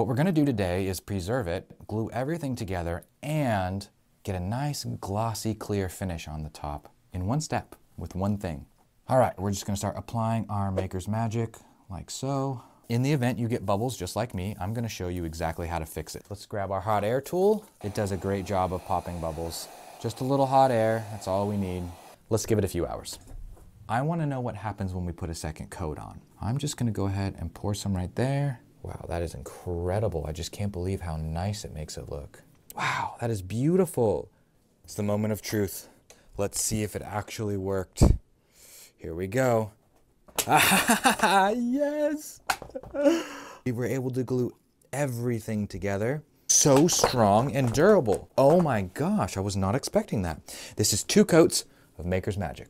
What we're going to do today is preserve it, glue everything together, and get a nice glossy clear finish on the top in one step with one thing. All right, we're just going to start applying our Maker's Magic like so. In the event you get bubbles just like me, I'm going to show you exactly how to fix it. Let's grab our hot air tool. It does a great job of popping bubbles. Just a little hot air, that's all we need. Let's give it a few hours. I want to know what happens when we put a second coat on. I'm just going to go ahead and pour some right there. Wow, that is incredible. I just can't believe how nice it makes it look. Wow, that is beautiful. It's the moment of truth. Let's see if it actually worked. Here we go. Ah, yes! We were able to glue everything together. So strong and durable. Oh my gosh, I was not expecting that. This is 2 coats of Maker's Magic.